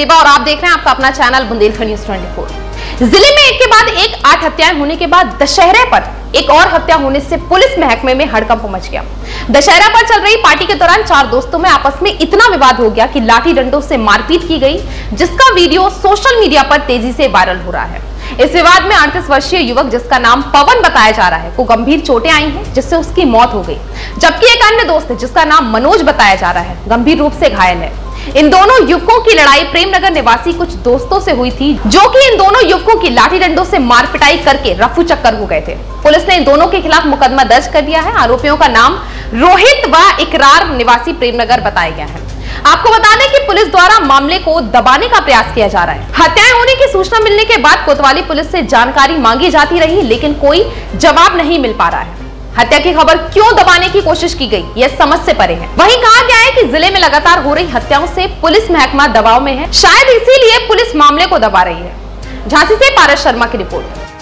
ज़ेबा और आप देख रहे हैं आपका अपना चैनल बुंदेलखंड न्यूज़ 24। जिले में एक के बाद एक 8 हत्याएं होने के बाद दशहरे पर एक और हत्या होने से पुलिस महकमे में हड़कंप मच गया। दशहरा पर चल रही पार्टी के दौरान चार दोस्तों में आपस में इतना विवाद हो गया कि लाठी डंडों से मारपीट की गई, जिसका वीडियो सोशल मीडिया पर तेजी से वायरल हो रहा है। इस विवाद में 38 वर्षीय युवक जिसका नाम पवन बताया जा रहा है को गंभीर चोटें आई हैं, जिससे उसकी मौत हो गई, जबकि एक अन्य दोस्त जिसका नाम मनोज बताया जा रहा है गंभीर रूप से घायल है। इन दोनों युवकों की लड़ाई प्रेमनगर निवासी कुछ दोस्तों से हुई थी, जो कि इन दोनों युवकों की लाठी डंडों से मार पिटाई करके रफू चक्कर हो गए थे। पुलिस ने इन दोनों के खिलाफ मुकदमा दर्ज कर लिया है। आरोपियों का नाम रोहित व इकरार निवासी प्रेमनगर बताया गया है। आपको बता दें कि पुलिस द्वारा मामले को दबाने का प्रयास किया जा रहा है। हत्याएं होने की सूचना मिलने के बाद कोतवाली पुलिस से जानकारी मांगी जाती रही, लेकिन कोई जवाब नहीं मिल पा रहा है। हत्या की खबर क्यों दबाने की कोशिश की गई, यह समझ से परे है। वहीं कहा गया है कि जिले में लगातार हो रही हत्याओं से पुलिस महकमा दबाव में है, शायद इसीलिए पुलिस मामले को दबा रही है। झांसी से पारस शर्मा की रिपोर्ट।